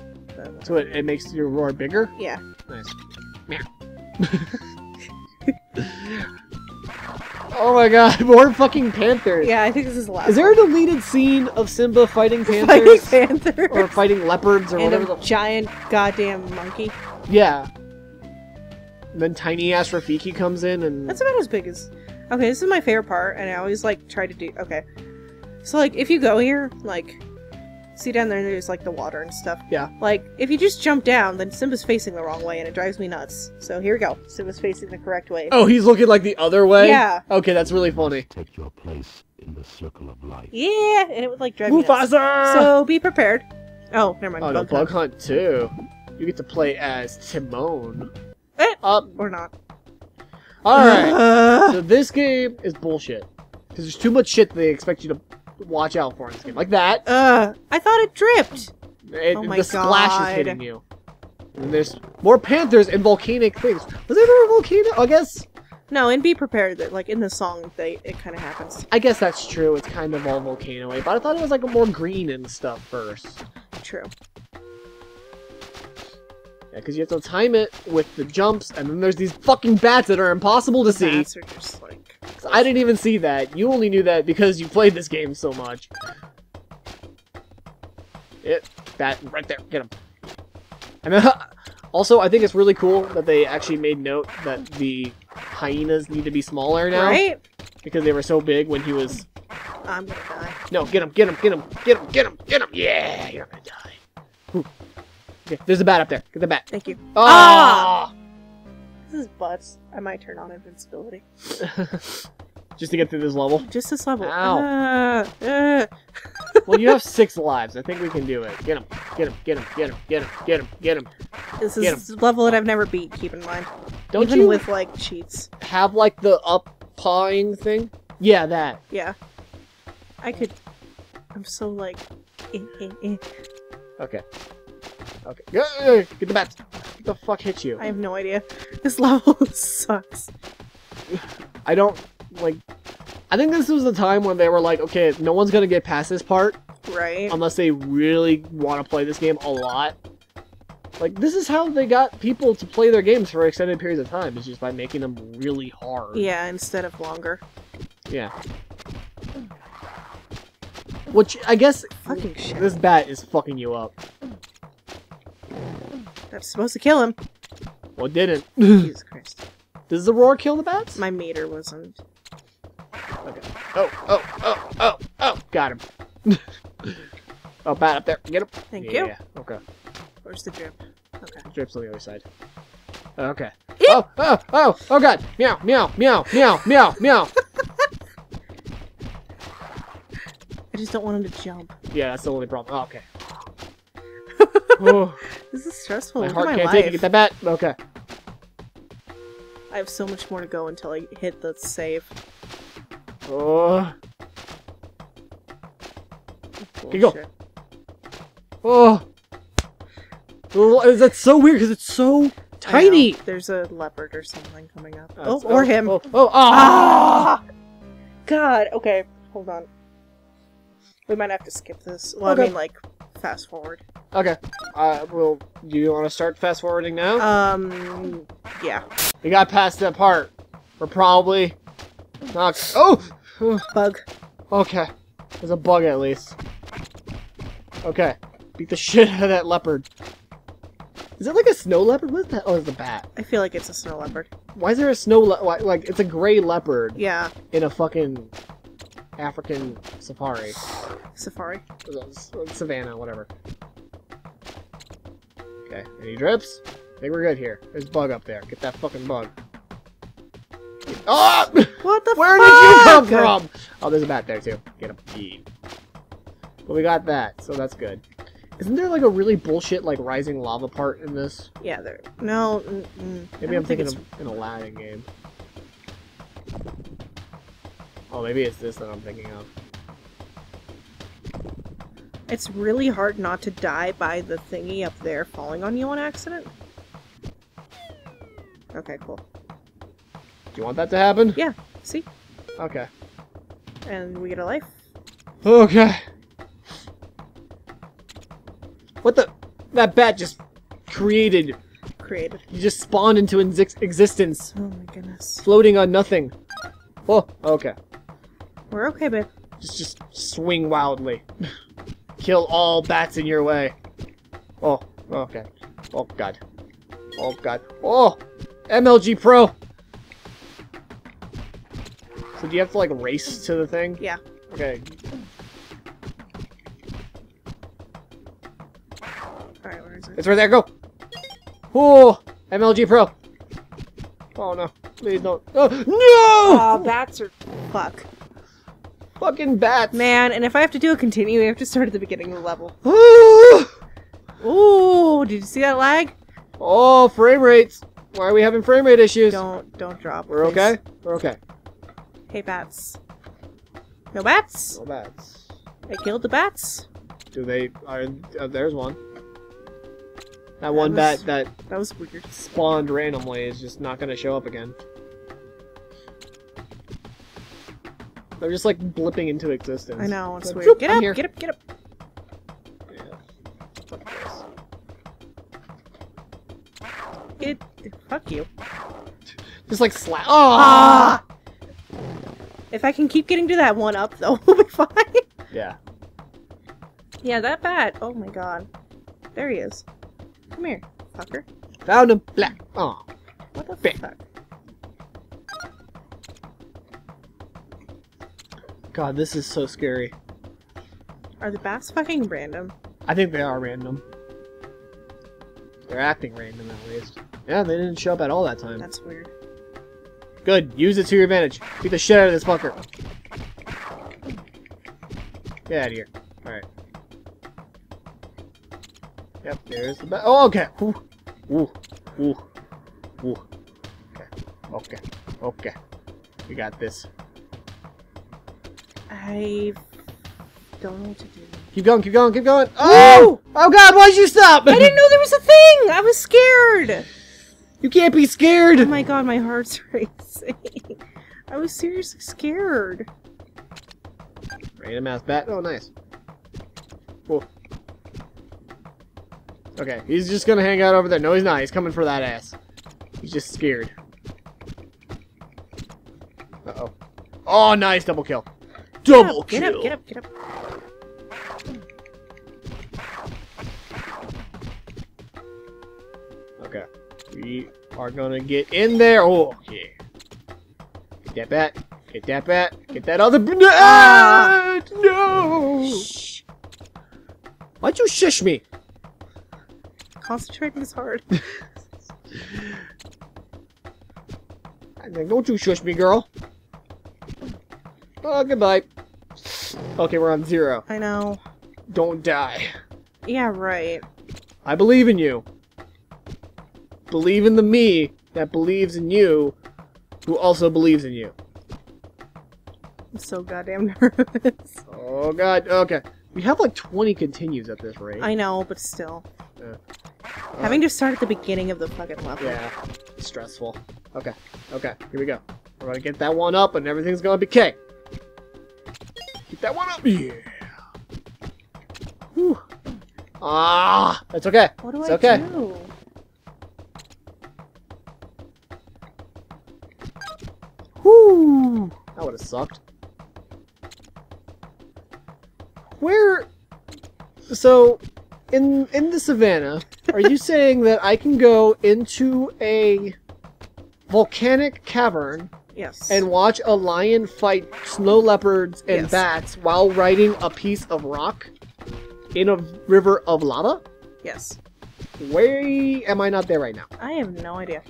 So it makes your roar bigger? Yeah. Nice. Meow. Oh my god, more fucking panthers. Yeah, I think this is the last one. Is there a deleted scene of Simba fighting panthers? Fighting panthers? Or fighting leopards or whatever? And a giant goddamn monkey? Yeah. And then tiny ass Rafiki comes in and... That's about as big as... Okay, this is my favorite part, and I always, like, try to do... Okay. So, like, if you go here, like, See down there, there's like the water and stuff. Yeah. Like, if you just jump down, then Simba's facing the wrong way and it drives me nuts. So here we go. Simba's facing the correct way. Oh, he's looking like the other way? Yeah. Okay, that's really funny. Take your place in the circle of life. Yeah, and it would like drive Mufasa! Me nuts. So be prepared. Oh, never mind. Oh, no, Bug Hunt too. You get to play as Timon. Or not. Alright. So this game is bullshit. Because there's too much shit that they expect you to watch out for in this game. Like that. I thought it dripped. Oh my god. The splash is hitting you. And there's more panthers and volcanic things. Was there ever a volcano? I guess. No, and be prepared that, like, in the song, it kind of happens. I guess that's true. It's kind of all volcano-y, but I thought it was, like, more green and stuff first. True. Yeah, because you have to time it with the jumps, and then there's these fucking bats that are impossible to see. Bats are just, like... I didn't even see that. You only knew that because you played this game so much. Bat right there. Get him. And then... Also, I think it's really cool that they actually made note that the hyenas need to be smaller now. Right? Because they were so big when he was... I'm gonna die. No, get him, get him, get him, get him, get him, get him! Yeah, you're gonna die. Whew. Okay, there's a bat up there. Get the bat. Thank you. Oh! Ah! This is butts. I might turn on invincibility. Just to get through this level? Just this level. Ow. Well, you have 6 lives. I think we can do it. Get him. Get him. Get him. Get him. Get him. Get him. Get him. This is a level that I've never beat, keep in mind. Don't you with, like, cheats. Have, like, the up-pawing thing? Yeah, that. Yeah. I could... I'm so, like... Okay. Okay. Get the bats. What the fuck hit you? I have no idea. This level sucks. I don't... Like, I think this was the time when they were like, okay, no one's gonna get past this part. Right. Unless they really want to play this game a lot. Like, this is how they got people to play their games for extended periods of time, is just by making them really hard. Yeah, instead of longer. Yeah. Which, I guess, fucking shit. This bat is fucking you up. That's supposed to kill him. Well, it didn't. Jesus Christ. Does the roar kill the bats? My meter wasn't. Okay. Oh! Got him. Oh, bat up there. Get him. Thank you. Okay. Where's the drip? Okay. The drip's on the other side. Okay. Eep! Oh, God. Meow, meow, meow, meow, meow, meow. I just don't want him to jump. Yeah, that's the only problem. Oh, okay. Oh. This is stressful. My heart can't take it. Get that bat. Okay. I have so much more to go until I hit the save. Oh. Okay, go. Oh. That's so weird because it's so tiny. There's a leopard or something coming up. Or him. Ah! God. Okay. Hold on. We might have to skip this. Well, okay. I mean, like, fast forward. Okay. Well, do you want to start fast forwarding now? Yeah. We got past that part. We're probably not. Oh! Bug. Okay. There's a bug at least. Okay. Beat the shit out of that leopard. Is it like a snow leopard? What is that? Oh, it's a bat. I feel like it's a snow leopard. Why is there a snow leopard? Like, it's a gray leopard. Yeah. In a fucking African safari. Safari? Savannah, whatever. Okay. Any drips? I think we're good here. There's a bug up there. Get that fucking bug. Oh! What the fuck? Where did you come from? Oh, there's a bat there, too. Get him. Well, we got that, so that's good. Isn't there, like, a really bullshit, like, rising lava part in this? Yeah, there... No... Maybe I'm thinking of an Aladdin game. Oh, maybe it's this that I'm thinking of. It's really hard not to die by the thingy up there falling on you on accident. Okay, cool. Do you want that to happen? Yeah, see? Okay. And we get a life. Okay. What the? That bat just created. Created. You just spawned into existence. Oh my goodness. Floating on nothing. Oh, okay. We're okay, babe. Just swing wildly. Kill all bats in your way. Oh, okay. Oh, God. Oh, God. Oh! MLG Pro! So do you have to, like, race to the thing? Yeah. Okay. Alright, where is it? It's right there, go! Oh! MLG Pro! Oh no, please don't. Oh, no! Bats are... Fuck. Fucking bats! Man, and if I have to do a continue, we have to start at the beginning of the level. Ooh! Did you see that lag? Oh, frame rates! Why are we having frame rate issues? Don't drop. We're please. Okay? We're okay. Hey, bats. No bats? No bats. I killed the bats. Do they... there's one. That one bat that was weird. Spawned randomly is just not gonna show up again. They're just like blipping into existence. I know, it's weird. Get up, get up, get up, get up! Yeah. It... fuck you. Just like slap. Ah! If I can keep getting to that one up though, we'll be fine. Yeah. Yeah, that bat. Oh my god. There he is. Come here, fucker. Found him. Black. Oh. What the fuck? God, this is so scary. Are the bats fucking random? I think they are random. They're acting random at least. Yeah, they didn't show up at all that time. That's weird. Good. Use it to your advantage. Beat the shit out of this fucker. Get out of here. Alright. Yep, there's the bat. Oh, okay. Ooh. Ooh. Ooh. Ooh. Okay. Okay. Okay. We got this. I don't know what to do. Keep going, keep going, keep going. Oh! Woo! Oh god, why'd you stop? I didn't know there was a thing! I was scared! You can't be scared! Oh my god, my heart's racing. I was seriously scared. Random ass bat. Oh, nice. Cool. Okay, he's just gonna hang out over there. No, he's not. He's coming for that ass. He's just scared. Uh-oh. Oh, nice. Double kill. Double kill. Get up, get up, get up. Okay. We are gonna get in there. Oh, yeah. Get that bat. Get that bat. Get that other bat. No! Shh. Why'd you shush me? Concentrating is hard. Don't you shush me, girl. Oh, goodbye. Okay, we're on 0. I know. Don't die. Yeah, right. I believe in you. Believe in the me that believes in you, who also believes in you. I'm so goddamn nervous. Oh, God. Okay. We have like 20 continues at this rate. I know, but still. Having to start at the beginning of the fucking level. Yeah, stressful. Okay, okay, here we go. We're gonna get that one up and everything's gonna be K. Get that one up! Yeah! Whew. Ah! That's okay. What do I do? Whew! That would've sucked. Where... So... In the savannah, are you saying that I can go into a volcanic cavern? Yes. And watch a lion fight snow leopards and bats while riding a piece of rock in a river of lava? Yes. Where am I not there right now? I have no idea.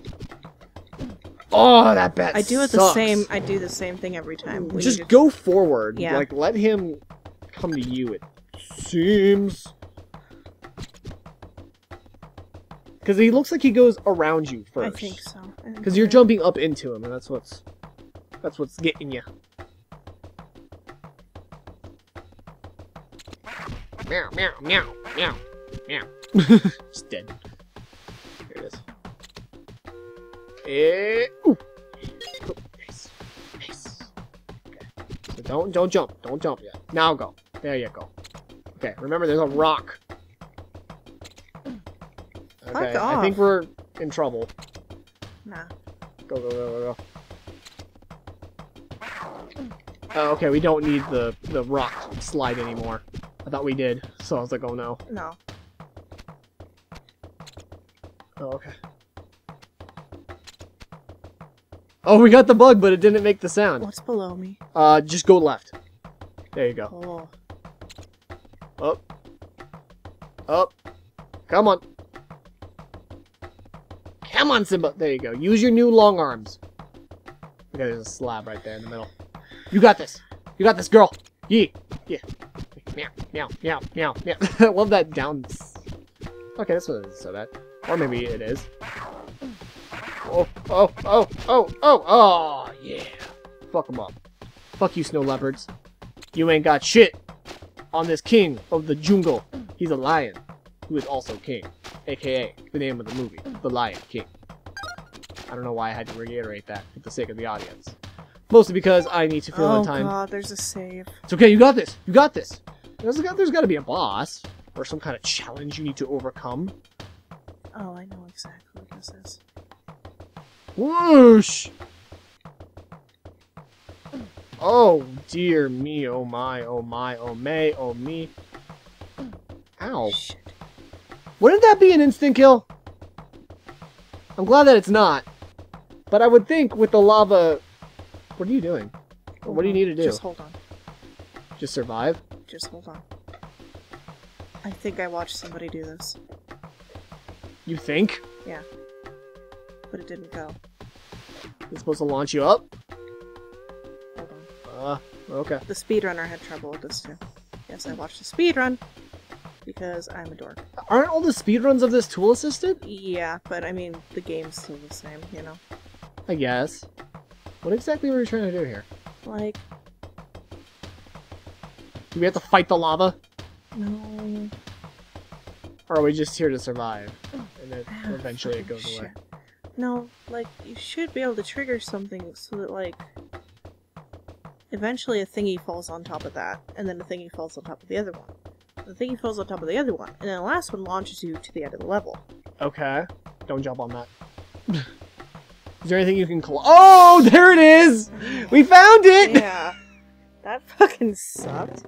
Oh, that bat sucks. I do the same thing every time. Just go forward. Yeah. Like let him come to you. It seems. Because he looks like he goes around you first. I think so. Because you're jumping up into him, and that's what's getting you. Meow, meow, meow, meow, meow. It's dead. Here it is. Ooh. Oh, nice, nice. Okay. So don't jump, don't jump yet. Now go. There you go. Okay. Remember, there's a rock. Okay, I think we're in trouble. Nah. Go, go, go, go, go. Oh, okay, we don't need the rock slide anymore. I thought we did, so I was like, oh no. No. Oh, okay. Oh, we got the bug, but it didn't make the sound. What's below me? Just go left. There you go. Oh. Up. Up. Come on. Come on, Simba. There you go. Use your new long arms. Okay, there's a slab right there in the middle. You got this. You got this, girl. Yee. Yeah. Meow, meow, meow, meow, meow. I love that down. Okay, this one isn't so bad. Or maybe it is. Oh, oh, oh, oh, oh, oh, yeah. Fuck them up. Fuck you, snow leopards. You ain't got shit on this king of the jungle. He's a lion who is also king, aka the name of the movie, The Lion King. I don't know why I had to reiterate that for the sake of the audience. Mostly because I need to fill in time. Oh god, there's a save. It's okay, you got this. You got this. There's got to be a boss or some kind of challenge you need to overcome. Oh, I know exactly what this is. Whoosh! Oh dear me, oh my, oh my, oh may, oh me. Ow. Shit. Wouldn't that be an instant kill? I'm glad that it's not. But I would think with the lava... What are you doing? What do you need to do? Just hold on. Just survive? Just hold on. I think I watched somebody do this. You think? Yeah. But it didn't go. It's supposed to launch you up? Hold on. Okay. The speedrunner had trouble with this too. Yes, I watched the speedrun. Because I'm a dork. Aren't all the speedruns of this tool assisted? Yeah, but I mean, the game's still the same, you know? I guess. What exactly were we trying to do here? Like... Do we have to fight the lava? No. Or are we just here to survive? And then eventually it goes away. No, like, you should be able to trigger something so that, like... Eventually a thingy falls on top of that, and then a thingy falls on top of the other one. The thingy falls on top of the other one, and then the last one launches you to the end of the level. Okay. Don't jump on that. Is there anything you can collect? Oh, there it is! We found it! Yeah. That fucking sucked.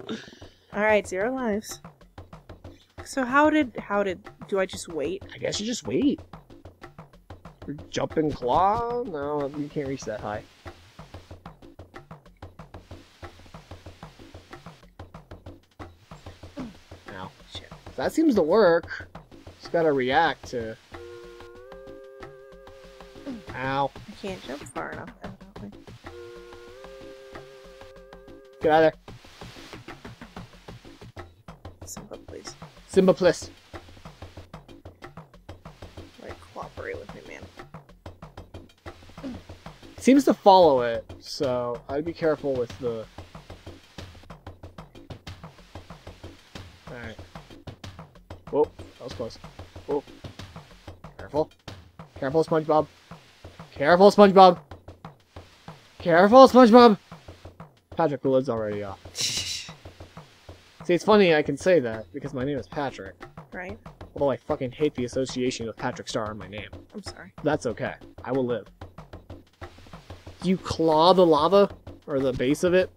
Alright, 0 lives. So do I just wait? I guess you just wait. Jump and claw? No, you can't reach that high. That seems to work. Just gotta react to... Ow. I can't jump far enough. Get out of there. Simba, please. Simba, please. Like, cooperate with me, man. It seems to follow it, so I'd be careful with the... Alright. Whoa, that was close. Whoa. Careful. Careful, SpongeBob. Careful, SpongeBob. Careful, SpongeBob. Patrick, the lid's already off. See, it's funny I can say that because my name is Patrick. Right. Although I fucking hate the association of Patrick Star on my name. I'm sorry. That's okay. I will live. Do you claw the lava? Or the base of it?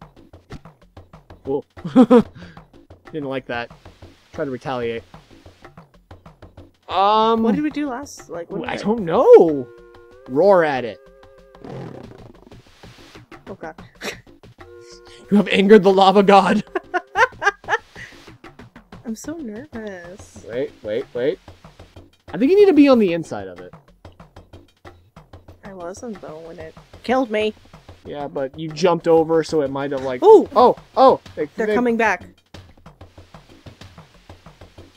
Whoa. Didn't like that. Try to retaliate. What did we do last? Like, I don't know. Roar at it. Oh god. You have angered the lava god. I'm so nervous. Wait, wait, wait. I think you need to be on the inside of it. I wasn't though when it killed me. Yeah, but you jumped over, so it might have like. Ooh! Oh, oh! They're coming back.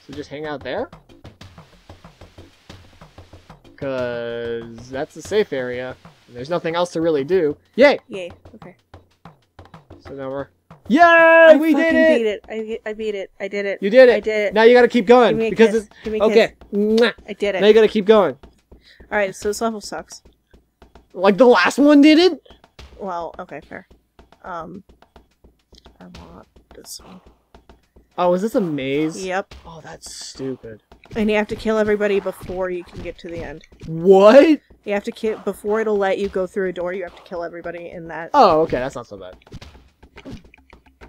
So just hang out there. Because that's the safe area. There's nothing else to really do. Yay! Yay. Okay. So now we're... Yay! We did it! I beat it. I did it. You did it. I did it. Now you gotta keep going. Give me a kiss. Give me a kiss. Okay. I did it. Now you gotta keep going. Alright, so this level sucks. Like the last one did it? Well, okay, fair. I want this one. Oh, is this a maze? Yep. Oh, that's stupid. And you have to kill everybody before you can get to the end. What? You have to kill before it'll let you go through a door. You have to kill everybody in that. Oh, okay, that's not so bad.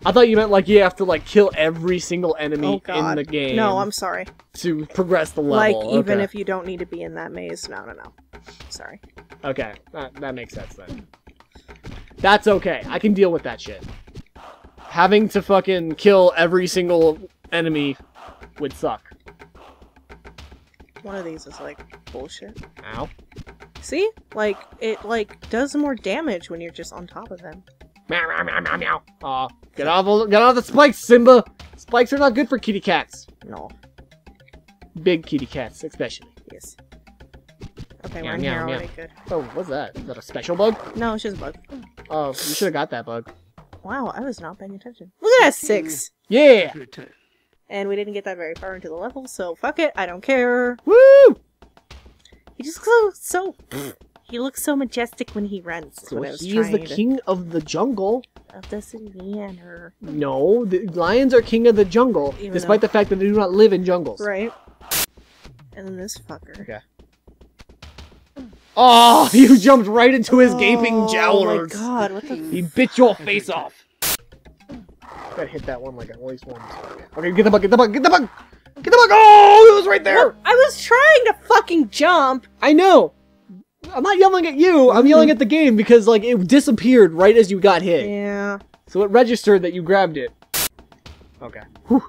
I thought you meant like you have to like kill every single enemy in the game. No, I'm sorry. To progress the level. Like even if you don't need to be in that maze. No, no, no. Sorry. Okay, that makes sense then. That's okay. I can deal with that shit. Having to fucking kill every single enemy would suck. One of these is like bullshit. Ow. See? Like, it like does more damage when you're just on top of them. Meow, meow, meow, meow, meow. Aw, get off the spikes, Simba! Spikes are not good for kitty cats. No. Big kitty cats, especially. Yes. Okay, meow, we're in meow, here meow. Already good. Oh, what's that? Is that a special bug? No, it's just a bug. Oh, you should have got that bug. Wow, I was not paying attention. Look at that 6! Yeah! And we didn't get that very far into the level, so fuck it, I don't care. Woo! He just looks so... He looks so majestic when he runs. So he is the king of the jungle. Of the savannah. No, the lions are king of the jungle, despite the fact that they do not live in jungles. Right. And then this fucker. Okay. Oh, you jumped right into his gaping jowls. Oh my god, what the... He bit your face off. Gotta hit that one like at least once. Okay, get the bug, get the bug, get the bug! Get the bug! Oh, it was right there! Well, I was trying to fucking jump! I know! I'm not yelling at you, I'm yelling at the game because, like, it disappeared right as you got hit. Yeah. So it registered that you grabbed it. Okay. Whew.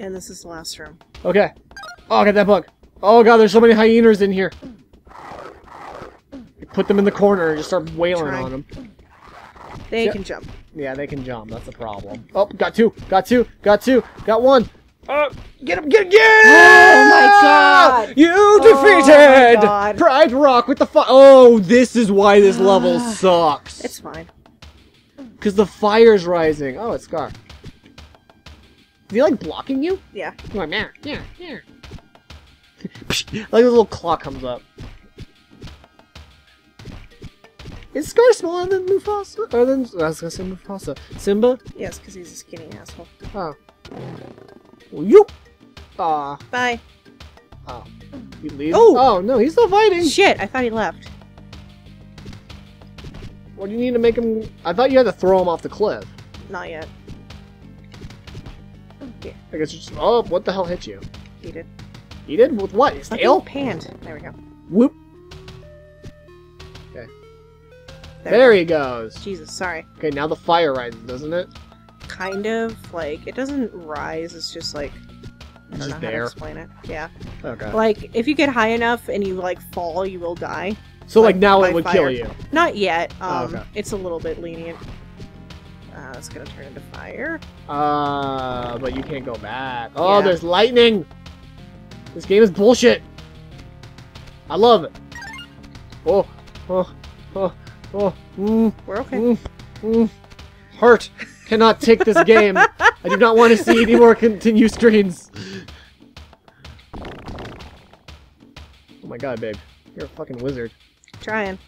And this is the last room. Okay. Oh, I got that bug. Oh god, there's so many hyenas in here. You put them in the corner and just start wailing on them. They can jump. Yeah, they can jump. That's the problem. Oh, got two. Got two. Got two. Got one. Get him! Get him! Oh my god! You defeated Pride Rock with the fire. Oh, this is why this level sucks. It's fine. Cause the fire's rising. Oh, it's Scar. Is he like blocking you? Yeah. You're like, man, yeah. Like a little clock comes up. Is Scar smaller than Mufasa? Or than I was gonna say Mufasa. Simba? Yes, cause he's a skinny asshole. Oh. Yoop! Aw. Bye. Oh. He leaves? Oh, no, he's still fighting! Shit, I thought he left. What do you need to make him... I thought you had to throw him off the cliff. Not yet. Yeah. I guess you just... Oh, what the hell hit you? He did. He did? With what? His tail? Panned. There we go. Whoop. Okay. There he goes. Jesus, sorry. Okay, now the fire rises, doesn't it? Kind of, like, it doesn't rise, it's just like, I don't know how to explain it. Yeah. Okay. Like, if you get high enough and you, like, fall, you will die. So, like now it would kill you? Not yet. Okay. It's a little bit lenient. It's gonna turn into fire. But you can't go back. Oh, yeah. There's lightning! This game is bullshit! I love it! Oh. Mm, we're okay. Hurt! Cannot take this game. I do not want to see any more continue screens. Oh my god, babe. You're a fucking wizard. Trying.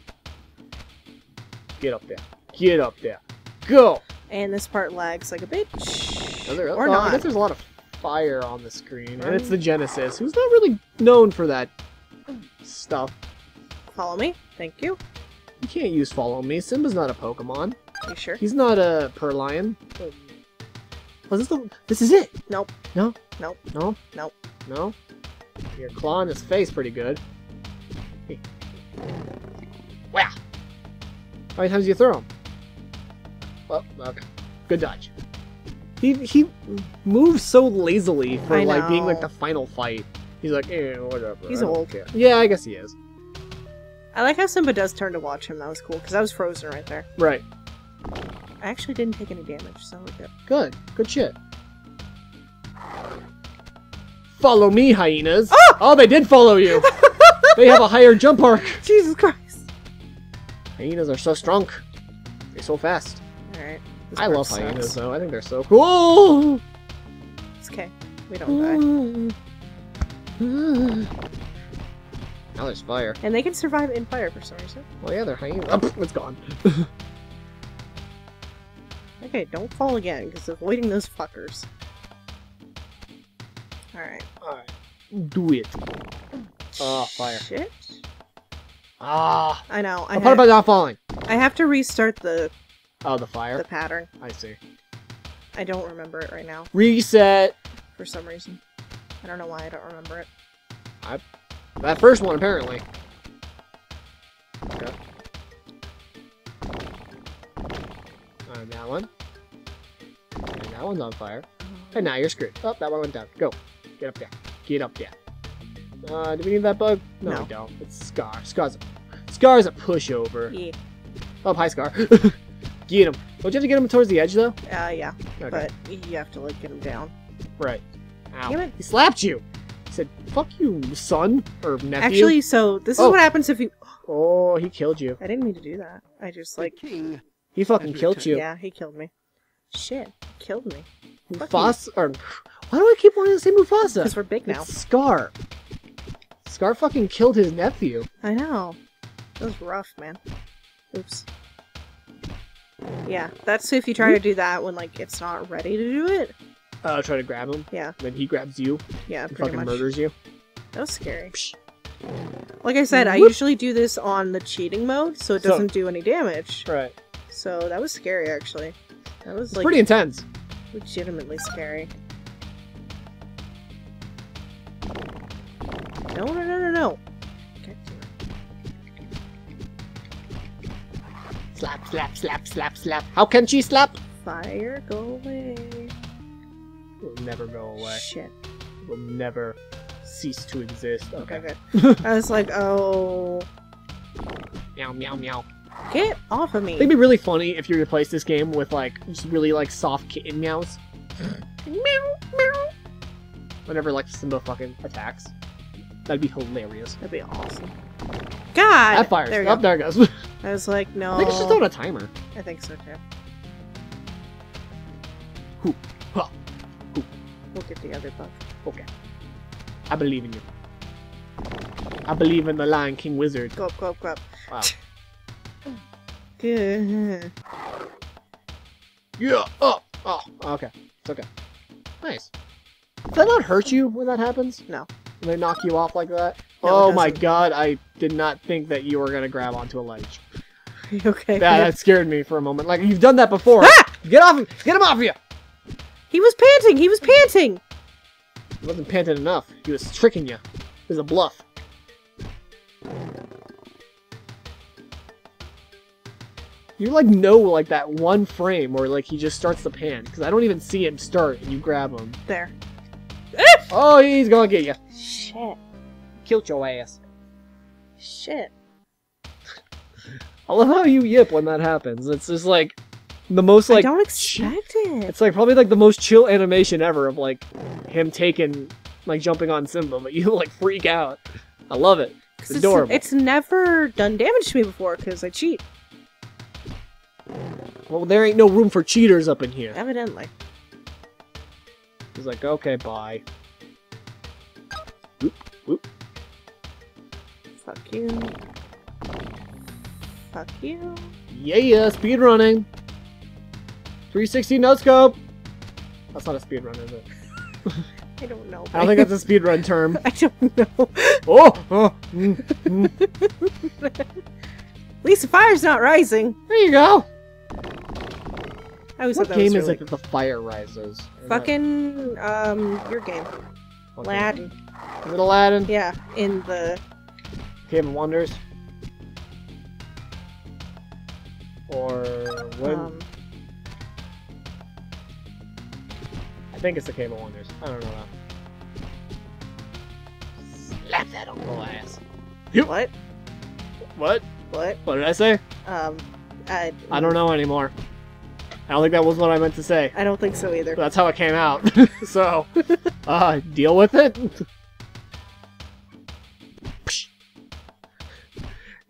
Get up there. Get up there. Go! And this part lags like a bitch. Or not. I guess there's a lot of fire on the screen. And it's the Genesis, who's not really known for that stuff. Follow me. Thank you. You can't use follow me. Simba's not a Pokemon. You sure? He's not a lion. Oh, this is it? Nope. No? Nope. No? Nope. No? You're clawing his face pretty good. Hey. Wow! How many times do you throw him? Well, okay. Good dodge. He moves so lazily for like being like the final fight. He's like, eh, whatever. He's old. Care. Yeah, I guess he is. I like how Simba does turn to watch him. That was cool, because I was frozen right there. Right. I actually didn't take any damage, so we're good. Good. Good shit. Follow me, hyenas! Oh, they did follow you! They have a higher jump arc! Jesus Christ. Hyenas are so strong. They're so fast. Alright. I love hyenas, though. I think they're so cool! It's okay. We don't die. Now there's fire. And they can survive in fire for some reason. Well, yeah, they're hyenas. Oh, it's gone. Okay, don't fall again, because avoiding those fuckers. Alright. Alright. Do it. Oh, fire. Shit. Ah! I know. I thought about not falling. I have to restart the... Oh, the fire? The pattern. I see. I don't remember it right now. Reset! For some reason. I don't know why I don't remember it. That first one, apparently. Okay. That one. And that one's on fire. And now you're screwed. Oh, that one went down. Go. Get up there. Get up there. Do we need that bug? No, no, we don't. It's Scar. Scar's a pushover. Yeah. Oh, hi, Scar. Get him. Don't you have to get him towards the edge, though? Yeah. Okay. But you have to, like, get him down. Right. Ow. Damn it. He slapped you! He said, fuck you, son, or nephew. Actually, so, this is what happens if you... Oh, he killed you. I didn't mean to do that. I just, like... He fucking killed you. Yeah, he killed me. Shit. Killed me. Mufasa, or... Why do I keep wanting to say Mufasa? Because we're big now. It's Scar. Scar fucking killed his nephew. I know. That was rough, man. Oops. Yeah, that's if you try to do that when, like, it's not ready to do it. Try to grab him? Yeah. Then he grabs you? Yeah, and fucking murders you? That was scary. Psh. Like I said, I usually do this on the cheating mode, so it doesn't do any damage. Right. So that was scary, actually. That was, like... pretty intense. Legitimately scary. No. Slap, slap, slap, slap, slap. How can she slap? Fire, go away. We'll never go away. Shit. We'll never cease to exist. Okay. I was like, oh. Meow, meow, meow. Get off of me. It'd be really funny if you replaced this game with, like, just really, like, soft kitten meows. Meow, meow. Whenever, like, Simba fucking attacks. That'd be hilarious. That'd be awesome. God! That fires. There, there it goes. I was like, no. I think it's just on a timer. I think so, too. Hoop. Ha. Hoop. We'll get the other bug. Okay. I believe in you. I believe in the Lion King wizard. Go up, go up, go up. Wow. Good. Yeah! Oh! Oh! Okay. It's okay. Nice. Does that not hurt you when that happens? No. When they knock you off like that? No, oh my god, I did not think that you were going to grab onto a ledge. Okay. That scared me for a moment. Like, you've done that before. Ah! Get off him! Get him off of you! He was panting! He was panting! He wasn't panting enough. He was tricking you. It was a bluff. You, like, know, like, that one frame where, like, he just starts to pan. Because I don't even see him start, and you grab him. There. Ah! Oh, he's gonna get you. Shit. Killed your ass. Shit. I love how you yip when that happens. It's just like the most like. I don't expect it. It's like probably like the most chill animation ever of like him taking like jumping on Simba, but you like freak out. I love it. It's adorable. It's never done damage to me before because I cheat. Well, there ain't no room for cheaters up in here. Evidently. He's like, okay, bye. Oop, oop. Fuck you. Fuck you. Yeah, speed running. 360 no scope. That's not a speed run, is it? I don't know. I don't think that's a speed run term. I don't know. At least the fire's not rising. There you go. I always thought that was really... What game is it that the fire rises? Fucking your game. Aladdin. Is it Aladdin? Yeah, in the Cave of Wonders, or when? I think it's the Cave of Wonders. I don't know. Slap that uncle ass. What? What? What? What did I say? I don't know anymore. I don't think that was what I meant to say. I don't think so either. But that's how it came out. So, deal with it.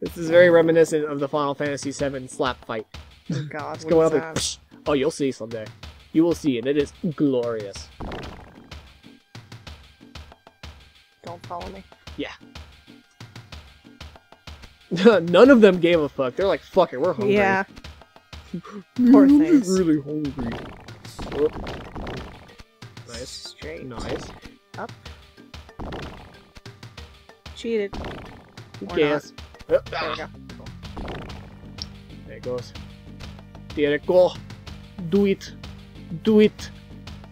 This is very reminiscent of the Final Fantasy VII slap fight. Oh God, it's going up like, psh. Oh, you'll see someday. You will see it. It is glorious. Don't follow me. Yeah. None of them gave a fuck. They're like, fuck it, we're hungry. Yeah. Poor things. Really hungry. Oh. Nice. Straight. Nice. Up. Cheated. Yes. There, go. There it goes. There it go. Do it. Do it.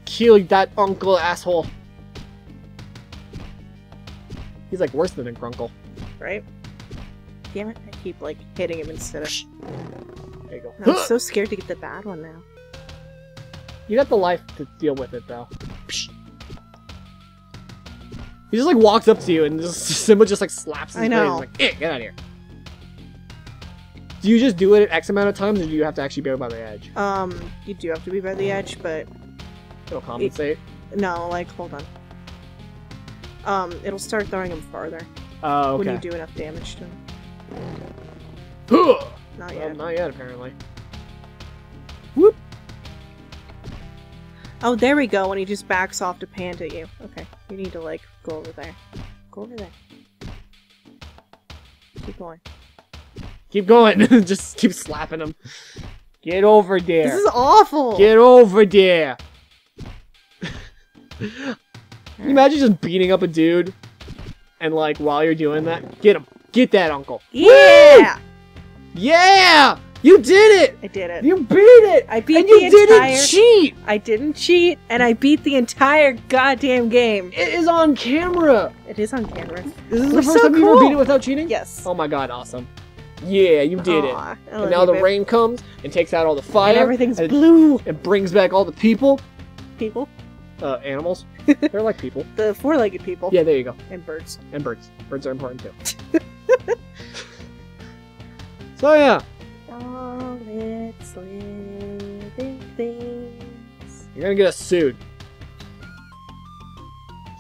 Kill that uncle asshole. He's like worse than a Grunkle. Right? Damn it, I keep like hitting him instead of... There you go. I'm so scared to get the bad one now. You got the life to deal with it though. He just like walks up to you and just, Simba just like slaps his face. I know. Like, eh, get out of here. Do you just do it at X amount of times, or do you have to actually be by the edge? You do have to be by the edge, but it'll compensate. No, like hold on. It'll start throwing him farther. Oh, okay. When you do enough damage to him. Not yet. Well, not yet, apparently. Whoop. Oh, there we go. When he just backs off to pant at you. Okay, you need to like go over there. Go over there. Keep going. Keep going. Just keep slapping him. Get over there. This is awful. Get over there. Can you imagine just beating up a dude and like while you're doing that, get him. Get that uncle. Yeah. Woo! Yeah. You did it. I did it. You beat it. I beat and the you entire... didn't cheat. I didn't cheat, and I beat the entire goddamn game. It is on camera. It is on camera. This is the first time you ever beat it without cheating? Yes. Oh my god, awesome. Yeah, you did it. And now the rain comes and takes out all the fire. And everything's blue. It brings back all the people. People? Animals. They're like people. The four-legged people. Yeah, there you go. And birds. And birds. Birds are important too. So yeah. All its living things. You're gonna get us sued.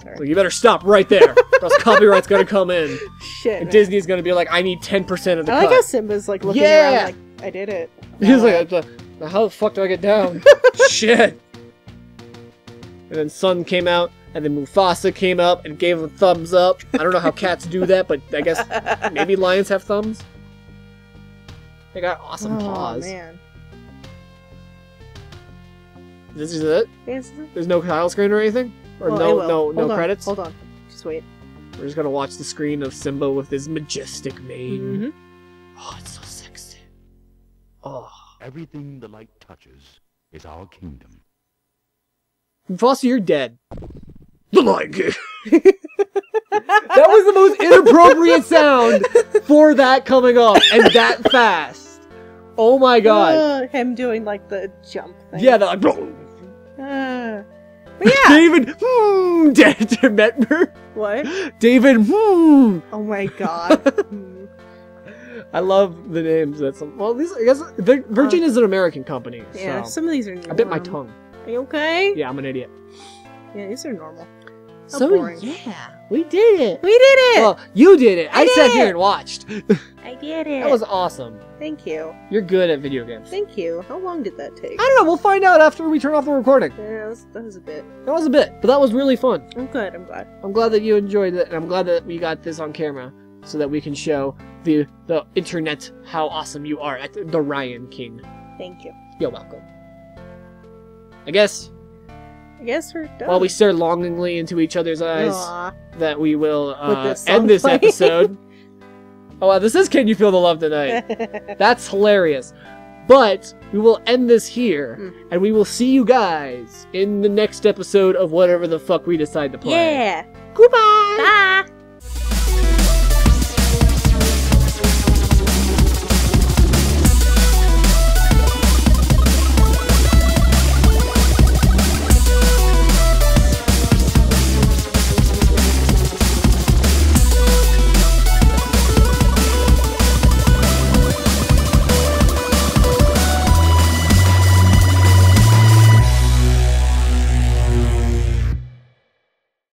Sorry. So you better stop right there. Or else copyright's gonna come in. Shit. And man. Disney's gonna be like, I need 10% of the cut. I like how Simba's like looking around like, I did it. He's like, how the fuck do I get down? Shit. And then Sun came out, and then Mufasa came up and gave him a thumbs up. I don't know how cats do that, but I guess maybe lions have thumbs. They got awesome paws. Oh, man. This is it? Yes. There's no title screen or anything? Or no credits? Hold on. Just wait. We're just gonna watch the screen of Simba with his majestic mane. Mm-hmm. Oh, it's so sexy. Oh. Everything the light touches is our kingdom. Mufasa, you're dead. The Lion King. That was the most inappropriate sound for that coming off, and that fast. Oh my god. Him doing like the jump thing. Yeah, they're like, but yeah. David, dead, remember? What? David, Oh my god. I love the names. That's well, these I guess Virgin is an American company. Yeah, so. Some of these are. Normal. I bit my tongue. Are you okay? Yeah, I'm an idiot. Yeah, these are normal. How boring. Yeah, we did it. We did it. Well, you did it. I sat here and watched. I did it. That was awesome. Thank you. You're good at video games. Thank you. How long did that take? I don't know. We'll find out after we turn off the recording. Yeah, that was a bit. That was a bit, but that was really fun. I'm good. I'm glad. I'm glad that you enjoyed it, and I'm glad that we got this on camera so that we can show the internet how awesome you are at the Lion King. Thank you. You're welcome. I guess we're done. While we stare longingly into each other's eyes, that we will end this episode. Oh, wow, this is Can You Feel the Love Tonight? That's hilarious. But we will end this here, and we will see you guys in the next episode of whatever the fuck we decide to play. Yeah. Goodbye. Bye.